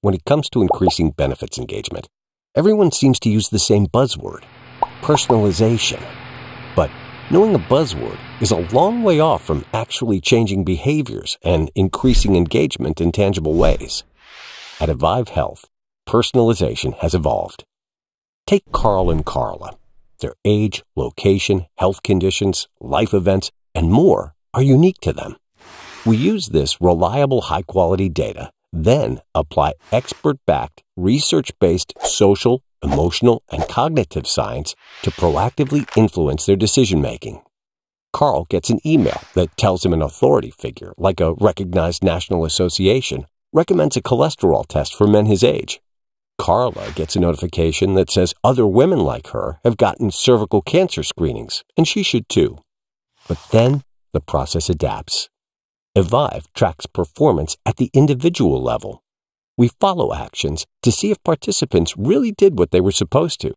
When it comes to increasing benefits engagement, everyone seems to use the same buzzword, personalization. But knowing a buzzword is a long way off from actually changing behaviors and increasing engagement in tangible ways. At Evive Health, personalization has evolved. Take Carl and Carla. Their age, location, health conditions, life events, and more are unique to them. We use this reliable, high-quality data, then apply expert-backed, research-based social, emotional, and cognitive science to proactively influence their decision-making. Carl gets an email that tells him an authority figure, like a recognized national association, recommends a cholesterol test for men his age. Carla gets a notification that says other women like her have gotten cervical cancer screenings, and she should too. But then the process adapts. Evive tracks performance at the individual level. We follow actions to see if participants really did what they were supposed to.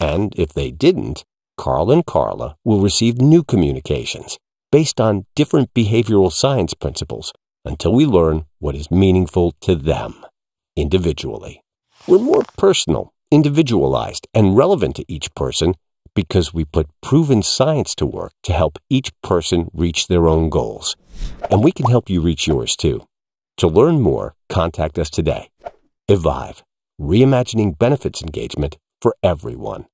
And if they didn't, Carl and Carla will receive new communications based on different behavioral science principles until we learn what is meaningful to them individually. We're more personal, individualized, and relevant to each person because we put proven science to work to help each person reach their own goals. And we can help you reach yours too. To learn more, contact us today. Evive, reimagining benefits engagement for everyone.